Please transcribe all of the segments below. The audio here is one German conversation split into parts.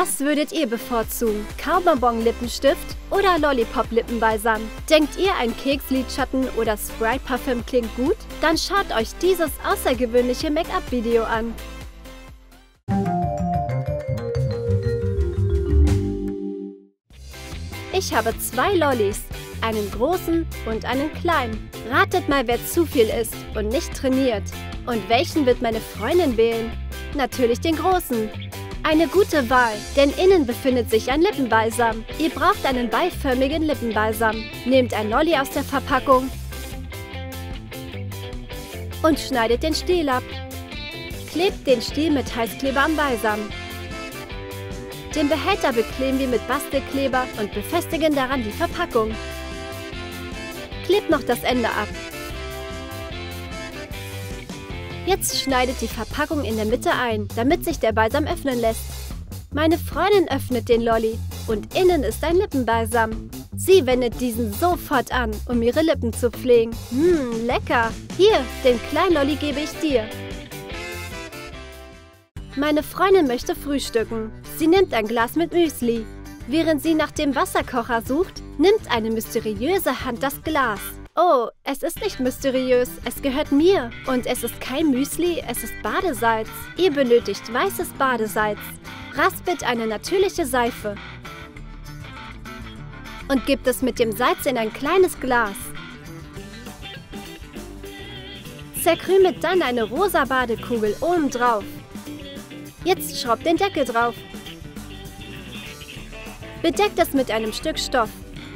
Was würdet ihr bevorzugen? Kaubonbon-Lippenstift oder Lollipop-Lippenbalsam? Denkt ihr, ein Keks-Lidschatten oder Sprite-Parfüm klingt gut? Dann schaut euch dieses außergewöhnliche Make-up-Video an. Ich habe zwei Lollis, einen großen und einen kleinen. Ratet mal, wer zu viel isst und nicht trainiert. Und welchen wird meine Freundin wählen? Natürlich den großen. Eine gute Wahl, denn innen befindet sich ein Lippenbalsam. Ihr braucht einen beiförmigen Lippenbalsam. Nehmt ein Lolli aus der Verpackung und schneidet den Stiel ab. Klebt den Stiel mit Heißkleber am Balsam. Den Behälter bekleben wir mit Bastelkleber und befestigen daran die Verpackung. Klebt noch das Ende ab. Jetzt schneidet die Verpackung in der Mitte ein, damit sich der Balsam öffnen lässt. Meine Freundin öffnet den Lolli und innen ist ein Lippenbalsam. Sie wendet diesen sofort an, um ihre Lippen zu pflegen. Lecker! Hier, den kleinen Lolli gebe ich dir. Meine Freundin möchte frühstücken. Sie nimmt ein Glas mit Müsli. Während sie nach dem Wasserkocher sucht, nimmt eine mysteriöse Hand das Glas. Oh, es ist nicht mysteriös, es gehört mir. Und es ist kein Müsli, es ist Badesalz. Ihr benötigt weißes Badesalz. Raspelt eine natürliche Seife und gebt es mit dem Salz in ein kleines Glas. Zerkrümelt dann eine rosa Badekugel oben drauf. Jetzt schraubt den Deckel drauf. Bedeckt es mit einem Stück Stoff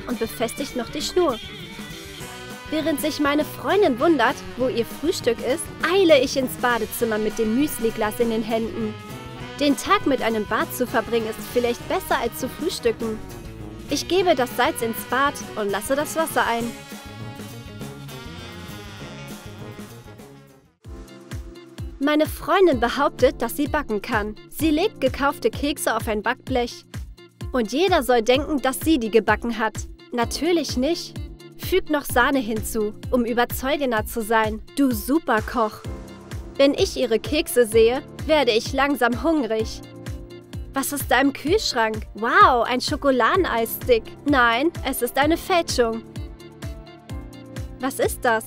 und befestigt noch die Schnur. Während sich meine Freundin wundert, wo ihr Frühstück ist, eile ich ins Badezimmer mit dem Müsliglas in den Händen. Den Tag mit einem Bad zu verbringen ist vielleicht besser als zu frühstücken. Ich gebe das Salz ins Bad und lasse das Wasser ein. Meine Freundin behauptet, dass sie backen kann. Sie legt gekaufte Kekse auf ein Backblech. Und jeder soll denken, dass sie die gebacken hat. Natürlich nicht. Fügt noch Sahne hinzu, um überzeugender zu sein. Du Superkoch! Wenn ich ihre Kekse sehe, werde ich langsam hungrig. Was ist da im Kühlschrank? Wow, ein Schokoladeneisstick. Nein, es ist eine Fälschung. Was ist das?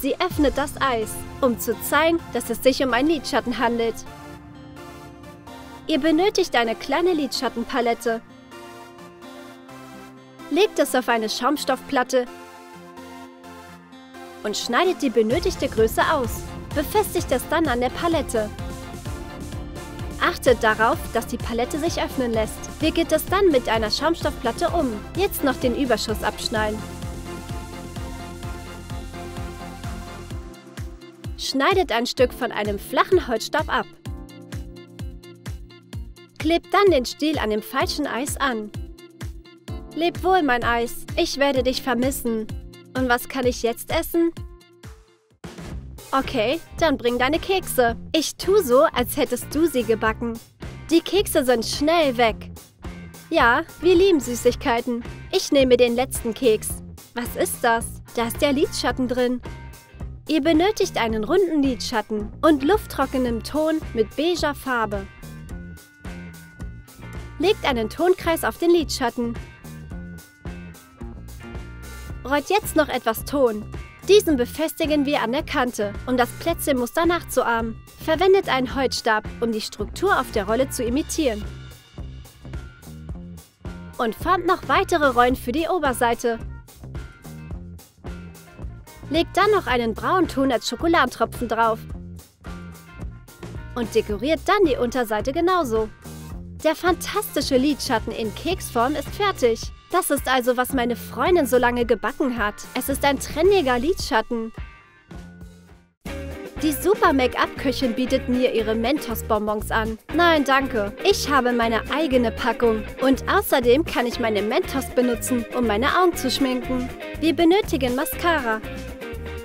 Sie öffnet das Eis, um zu zeigen, dass es sich um einen Lidschatten handelt. Ihr benötigt eine kleine Lidschattenpalette. Legt es auf eine Schaumstoffplatte und schneidet die benötigte Größe aus. Befestigt es dann an der Palette. Achtet darauf, dass die Palette sich öffnen lässt. Wickelt es dann mit einer Schaumstoffplatte um. Jetzt noch den Überschuss abschneiden. Schneidet ein Stück von einem flachen Holzstab ab. Klebt dann den Stiel an dem falschen Eis an. Leb wohl, mein Eis. Ich werde dich vermissen. Und was kann ich jetzt essen? Okay, dann bring deine Kekse. Ich tue so, als hättest du sie gebacken. Die Kekse sind schnell weg. Ja, wir lieben Süßigkeiten. Ich nehme den letzten Keks. Was ist das? Da ist der Lidschatten drin. Ihr benötigt einen runden Lidschatten und lufttrockenem Ton mit beiger Farbe. Legt einen Tonkreis auf den Lidschatten. Rollt jetzt noch etwas Ton. Diesen befestigen wir an der Kante, um das Plätzchenmuster nachzuahmen. Verwendet einen Holzstab, um die Struktur auf der Rolle zu imitieren. Und formt noch weitere Rollen für die Oberseite. Legt dann noch einen braunen Ton als Schokoladentropfen drauf und dekoriert dann die Unterseite genauso. Der fantastische Lidschatten in Keksform ist fertig. Das ist also, was meine Freundin so lange gebacken hat. Es ist ein trendiger Lidschatten. Die Super-Make-up-Köchin bietet mir ihre Mentos-Bonbons an. Nein, danke. Ich habe meine eigene Packung. Und außerdem kann ich meine Mentos benutzen, um meine Augen zu schminken. Wir benötigen Mascara.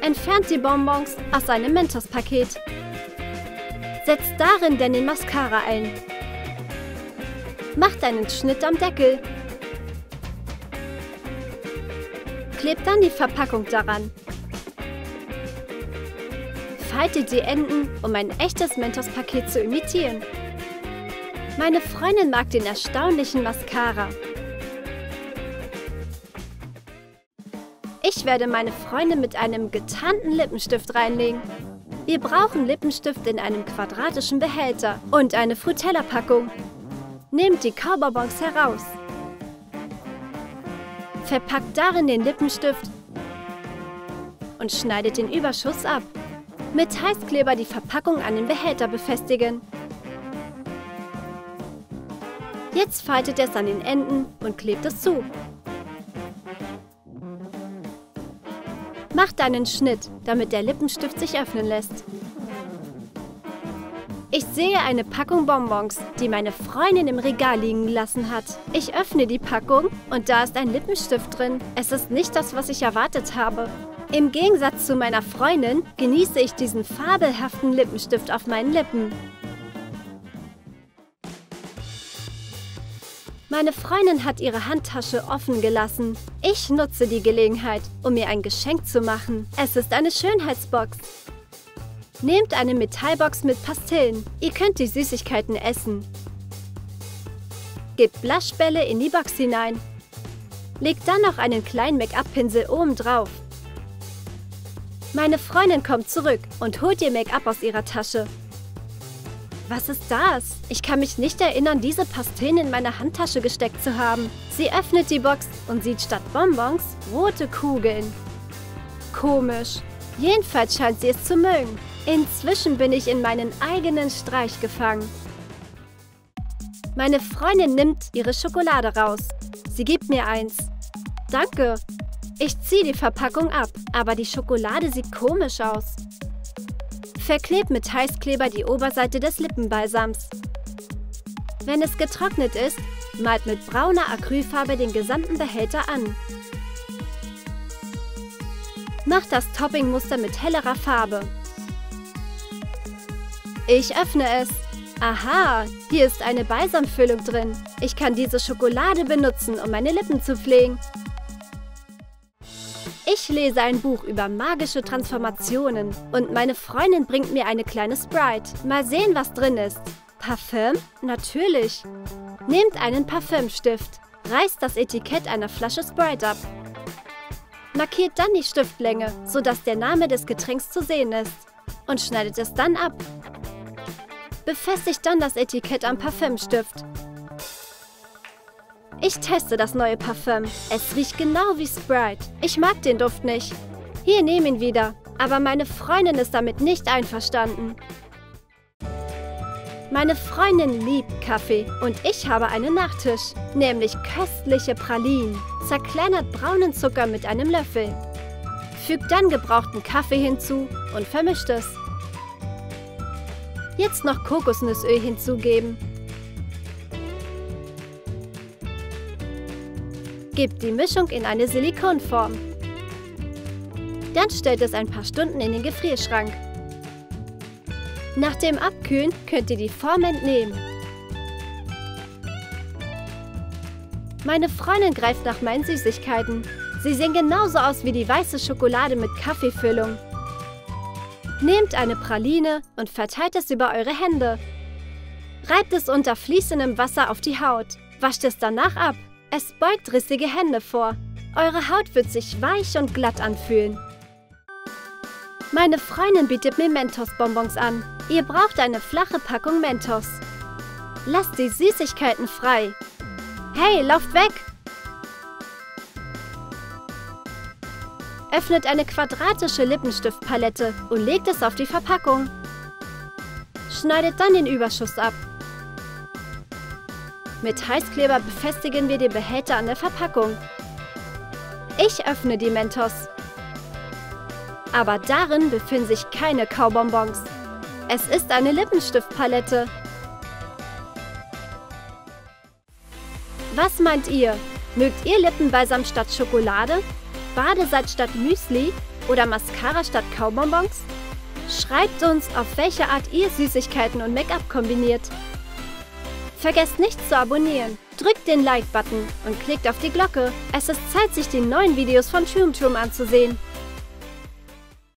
Entfernt die Bonbons aus einem Mentos-Paket. Setzt darin dann den Mascara ein. Macht einen Schnitt am Deckel. Klebt dann die Verpackung daran. Faltet die Enden, um ein echtes Mentos-Paket zu imitieren. Meine Freundin mag den erstaunlichen Mascara. Ich werde meine Freundin mit einem getarnten Lippenstift reinlegen. Wir brauchen Lippenstift in einem quadratischen Behälter und eine Fruittella-Packung. Nehmt die Kaubonbons heraus. Verpackt darin den Lippenstift und schneidet den Überschuss ab. Mit Heißkleber die Verpackung an den Behälter befestigen. Jetzt faltet es an den Enden und klebt es zu. Macht einen Schnitt, damit der Lippenstift sich öffnen lässt. Ich sehe eine Packung Bonbons, die meine Freundin im Regal liegen gelassen hat. Ich öffne die Packung und da ist ein Lippenstift drin. Es ist nicht das, was ich erwartet habe. Im Gegensatz zu meiner Freundin genieße ich diesen fabelhaften Lippenstift auf meinen Lippen. Meine Freundin hat ihre Handtasche offen gelassen. Ich nutze die Gelegenheit, um mir ein Geschenk zu machen. Es ist eine Schönheitsbox. Nehmt eine Metallbox mit Pastillen. Ihr könnt die Süßigkeiten essen. Gebt Blushbälle in die Box hinein. Legt dann noch einen kleinen Make-up-Pinsel oben drauf. Meine Freundin kommt zurück und holt ihr Make-up aus ihrer Tasche. Was ist das? Ich kann mich nicht erinnern, diese Pastillen in meine Handtasche gesteckt zu haben. Sie öffnet die Box und sieht statt Bonbons rote Kugeln. Komisch. Jedenfalls scheint sie es zu mögen. Inzwischen bin ich in meinen eigenen Streich gefangen. Meine Freundin nimmt ihre Schokolade raus. Sie gibt mir eins. Danke. Ich ziehe die Verpackung ab, aber die Schokolade sieht komisch aus. Verklebt mit Heißkleber die Oberseite des Lippenbalsams. Wenn es getrocknet ist, malt mit brauner Acrylfarbe den gesamten Behälter an. Macht das Toppingmuster mit hellerer Farbe. Ich öffne es. Aha, hier ist eine Balsamfüllung drin. Ich kann diese Schokolade benutzen, um meine Lippen zu pflegen. Ich lese ein Buch über magische Transformationen und meine Freundin bringt mir eine kleine Sprite. Mal sehen, was drin ist. Parfüm? Natürlich. Nehmt einen Parfümstift, reißt das Etikett einer Flasche Sprite ab. Markiert dann die Stiftlänge, sodass der Name des Getränks zu sehen ist und schneidet es dann ab. Befestigt dann das Etikett am Parfümstift. Ich teste das neue Parfüm. Es riecht genau wie Sprite. Ich mag den Duft nicht. Hier, nehm ihn wieder. Aber meine Freundin ist damit nicht einverstanden. Meine Freundin liebt Kaffee und ich habe einen Nachtisch, nämlich köstliche Pralinen. Zerkleinert braunen Zucker mit einem Löffel. Fügt dann gebrauchten Kaffee hinzu und vermischt es. Jetzt noch Kokosnussöl hinzugeben. Gebt die Mischung in eine Silikonform. Dann stellt es ein paar Stunden in den Gefrierschrank. Nach dem Abkühlen könnt ihr die Form entnehmen. Meine Freundin greift nach meinen Süßigkeiten. Sie sehen genauso aus wie die weiße Schokolade mit Kaffeefüllung. Nehmt eine Praline und verteilt es über eure Hände. Reibt es unter fließendem Wasser auf die Haut. Wascht es danach ab. Es beugt rissige Hände vor. Eure Haut wird sich weich und glatt anfühlen. Meine Freundin bietet mir Mentos-Bonbons an. Ihr braucht eine flache Packung Mentos. Lasst die Süßigkeiten frei. Hey, lauft weg! Öffnet eine quadratische Lippenstiftpalette und legt es auf die Verpackung. Schneidet dann den Überschuss ab. Mit Heißkleber befestigen wir den Behälter an der Verpackung. Ich öffne die Mentos. Aber darin befinden sich keine Kaubonbons. Es ist eine Lippenstiftpalette. Was meint ihr? Mögt ihr Lippenbalsam statt Schokolade? Badesalz statt Müsli? Oder Mascara statt Kaubonbons? Schreibt uns, auf welche Art ihr Süßigkeiten und Make-up kombiniert. Vergesst nicht zu abonnieren, drückt den Like-Button und klickt auf die Glocke. Es ist Zeit, sich die neuen Videos von Troom Troom anzusehen.